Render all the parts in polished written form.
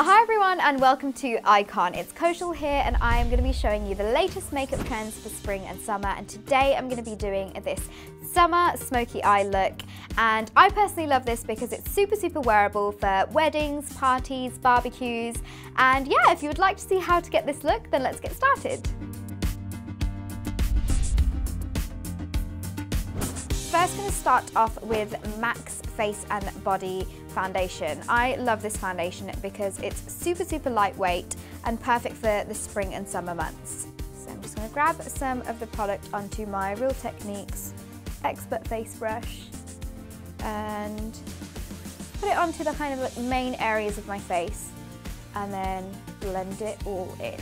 Hi everyone and welcome to Icon. It's Koshal here and I am going to be showing you the latest makeup trends for spring and summer, and today I'm going to be doing this summer smoky eye look. And I personally love this because it's super wearable for weddings, parties, barbecues, and yeah, if you would like to see how to get this look, then let's get started. First, I'm going to start off with MAC's Face and Body foundation. I love this foundation because it's super lightweight and perfect for the spring and summer months. So I'm just going to grab some of the product onto my Real Techniques Expert Face Brush and put it onto the kind of like main areas of my face and then blend it all in.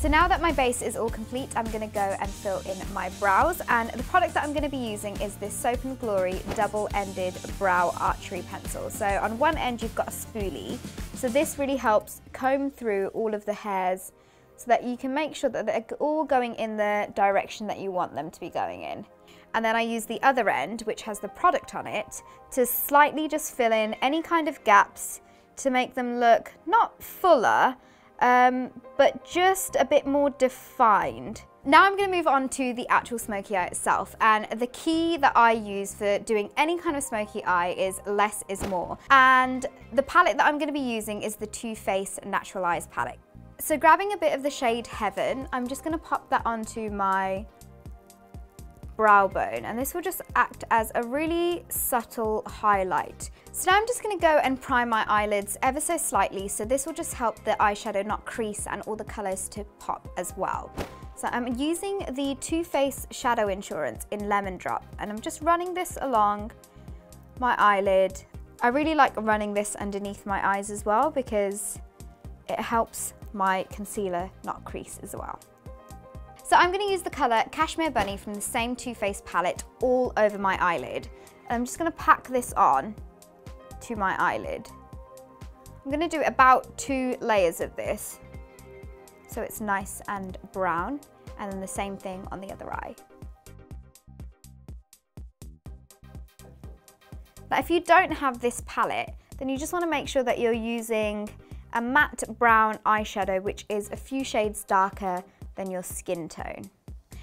So now that my base is all complete, I'm going to go and fill in my brows, and the product that I'm going to be using is this Soap and Glory double-ended brow archery pencil. So on one end you've got a spoolie, so this really helps comb through all of the hairs so that you can make sure that they're all going in the direction that you want them to be going in. And then I use the other end, which has the product on it, to slightly just fill in any kind of gaps to make them look not fuller, but just a bit more defined. Now I'm going to move on to the actual smoky eye itself, and the key that I use for doing any kind of smoky eye is less is more. And the palette that I'm going to be using is the Too Faced Natural Eyes palette. So grabbing a bit of the shade Heaven, I'm just going to pop that onto my brow bone, and this will just act as a really subtle highlight. So now I'm just going to go and prime my eyelids ever so slightly, so this will just help the eyeshadow not crease and all the colours to pop as well. So I'm using the Too Faced Shadow Insurance in Lemon Drop, and I'm just running this along my eyelid. I really like running this underneath my eyes as well because it helps my concealer not crease as well. So I'm going to use the colour Cashmere Bunny from the same Too Faced palette all over my eyelid. I'm just going to pack this on to my eyelid. I'm going to do about 2 layers of this so it's nice and brown, and then the same thing on the other eye. Now if you don't have this palette, then you just want to make sure that you're using a matte brown eyeshadow which is a few shades darker than your skin tone.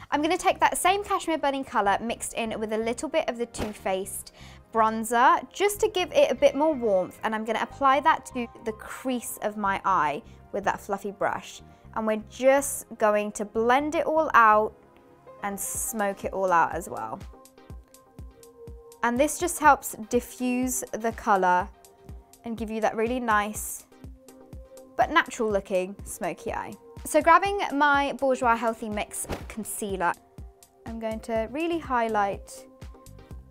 I'm going to take that same Cashmere Bunny colour mixed in with a little bit of the Too Faced bronzer just to give it a bit more warmth, and I'm going to apply that to the crease of my eye with that fluffy brush, and we're just going to blend it all out and smoke it all out as well. And this just helps diffuse the colour and give you that really nice but natural looking smoky eye. So grabbing my Bourjois Healthy Mix concealer, I'm going to really highlight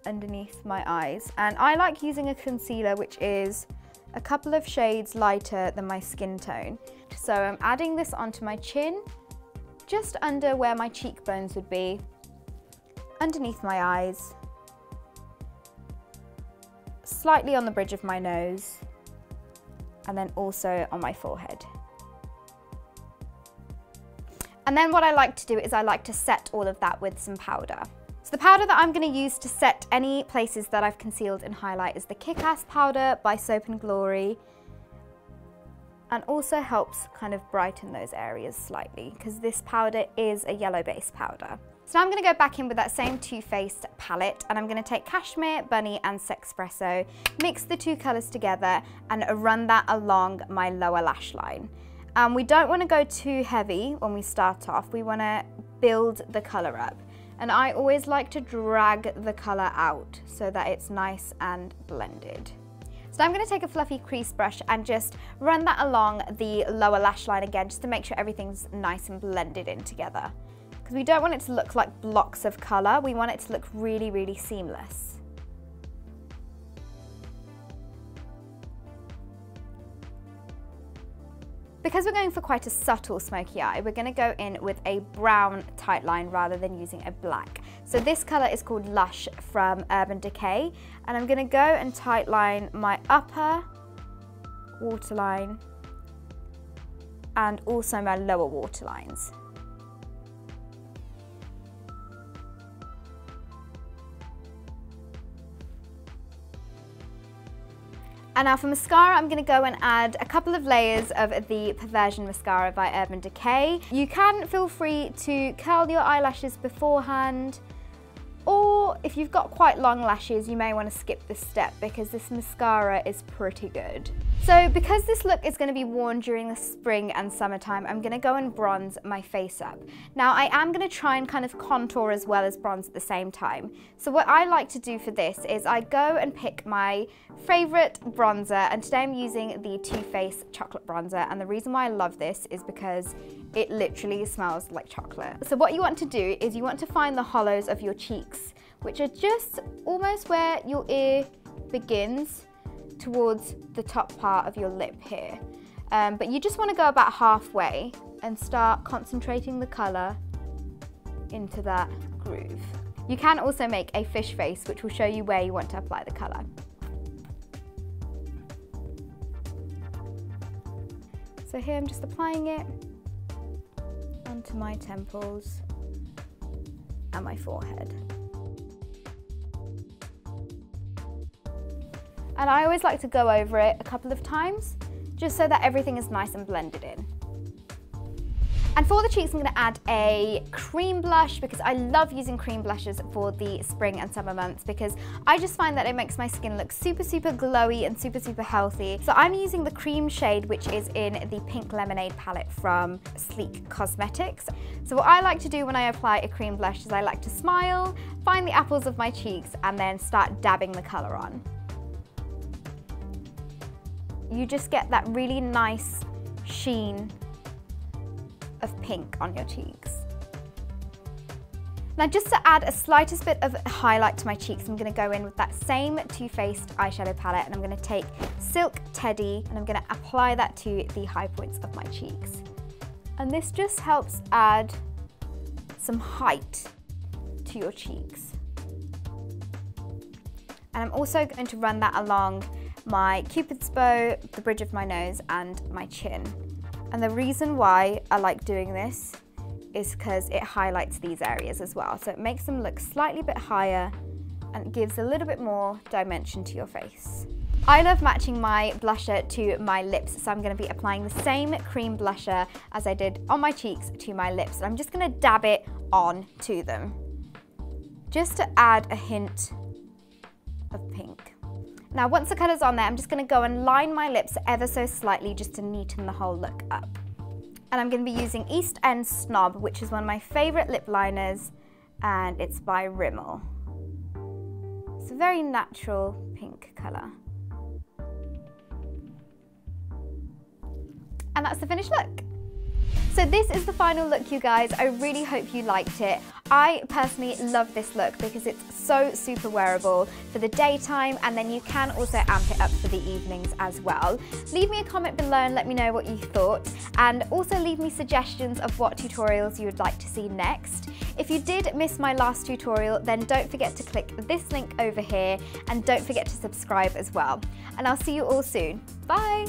underneath my eyes, and I like using a concealer which is a couple of shades lighter than my skin tone. So I'm adding this onto my chin, just under where my cheekbones would be, underneath my eyes, slightly on the bridge of my nose, and then also on my forehead. And then what I like to do is I like to set all of that with some powder. So the powder that I'm going to use to set any places that I've concealed and highlight is the Kick-Ass powder by Soap and Glory, and also helps kind of brighten those areas slightly because this powder is a yellow base powder. So now I'm going to go back in with that same Too Faced palette, and I'm going to take Cashmere Bunny and Sexpresso, mix the 2 colours together and run that along my lower lash line. We don't want to go too heavy when we start off, we want to build the colour up, and I always like to drag the colour out so that it's nice and blended. So I'm going to take a fluffy crease brush and just run that along the lower lash line again just to make sure everything's nice and blended in together, because we don't want it to look like blocks of colour, we want it to look really seamless. Because we're going for quite a subtle smoky eye, we're going to go in with a brown tight line rather than using a black. So this colour is called Lush from Urban Decay, and I'm going to go and tight line my upper waterline and also my lower waterlines. And now for mascara, I'm going to go and add a couple of layers of the Perversion Mascara by Urban Decay. You can feel free to curl your eyelashes beforehand, or if you've got quite long lashes, you may want to skip this step because this mascara is pretty good. So because this look is going to be worn during the spring and summertime, I'm going to go and bronze my face up. Now I am going to try and kind of contour as well as bronze at the same time. So what I like to do for this is I go and pick my favourite bronzer, and today I'm using the Too Faced chocolate bronzer, and the reason why I love this is because it literally smells like chocolate. So what you want to do is you want to find the hollows of your cheeks, which are just almost where your ear begins towards the top part of your lip here. But you just want to go about halfway and start concentrating the colour into that groove. You can also make a fish face, which will show you where you want to apply the colour. So here I'm just applying it onto my temples and my forehead. And I always like to go over it a couple of times just so that everything is nice and blended in. And for the cheeks, I'm going to add a cream blush because I love using cream blushes for the spring and summer months because I just find that it makes my skin look super, super glowy and super, super healthy. So I'm using the cream shade, which is in the Pink Lemonade palette from Sleek Cosmetics. So what I like to do when I apply a cream blush is I like to smile, find the apples of my cheeks, and then start dabbing the colour on. You just get that really nice sheen of pink on your cheeks. Now just to add a slightest bit of highlight to my cheeks, I'm going to go in with that same Too Faced eyeshadow palette, and I'm going to take Silk Teddy and I'm going to apply that to the high points of my cheeks. And this just helps add some height to your cheeks. And I'm also going to run that along my Cupid's bow, the bridge of my nose and my chin. And the reason why I like doing this is because it highlights these areas as well. So it makes them look slightly bit higher and it gives a little bit more dimension to your face. I love matching my blusher to my lips, so I'm going to be applying the same cream blusher as I did on my cheeks to my lips. I'm just going to dab it on to them, just to add a hint of pink. Now once the colour's on there, I'm just going to go and line my lips ever so slightly just to neaten the whole look up. And I'm going to be using East End Snob, which is one of my favourite lip liners, and it's by Rimmel. It's a very natural pink colour. And that's the finished look. So this is the final look, you guys. I really hope you liked it. I personally love this look because it's so super wearable for the daytime, and then you can also amp it up for the evenings as well. Leave me a comment below and let me know what you thought, and also leave me suggestions of what tutorials you would like to see next. If you did miss my last tutorial, then don't forget to click this link over here, and don't forget to subscribe as well. And I'll see you all soon. Bye!